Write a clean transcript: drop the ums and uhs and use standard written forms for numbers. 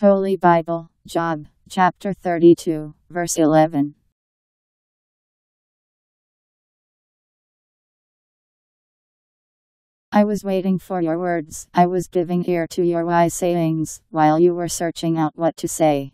Holy Bible, Job, chapter 32, verse 11. I was waiting for your words, I was giving ear to your wise sayings, while you were searching out what to say.